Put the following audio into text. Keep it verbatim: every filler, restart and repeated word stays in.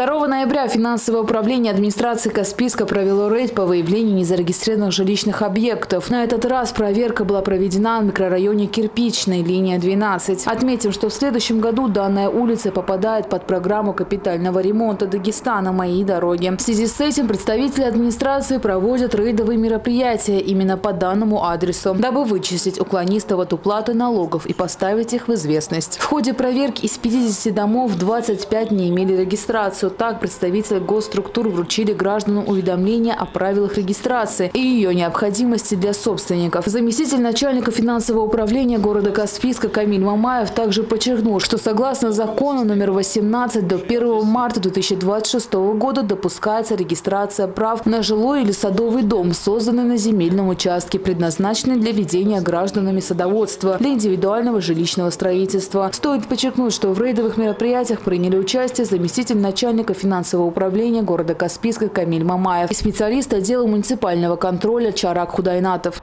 второго ноября финансовое управление администрации Каспийска провело рейд по выявлению незарегистрированных жилищных объектов. На этот раз проверка была проведена в микрорайоне Кирпичный, линия двенадцать. Отметим, что в следующем году данная улица попадает под программу капитального ремонта Дагестана «Мои дороги». В связи с этим представители администрации проводят рейдовые мероприятия именно по данному адресу, дабы вычистить уклонистов от уплаты налогов и поставить их в известность. В ходе проверки из пятидесяти домов двадцать пять не имели регистрацию. Так, представители госструктур вручили гражданам уведомление о правилах регистрации и ее необходимости для собственников. Заместитель начальника финансового управления города Каспийска Камиль Мамаев также подчеркнул, что согласно закону номер восемнадцать до первого марта две тысячи двадцать шестого года допускается регистрация прав на жилой или садовый дом, созданный на земельном участке, предназначенный для ведения гражданами садоводства, для индивидуального жилищного строительства. Стоит подчеркнуть, что в рейдовых мероприятиях приняли участие заместитель начальника финансового управления города Каспийска Камиль Мамаев и специалист отдела муниципального контроля Чарак Худайнатов.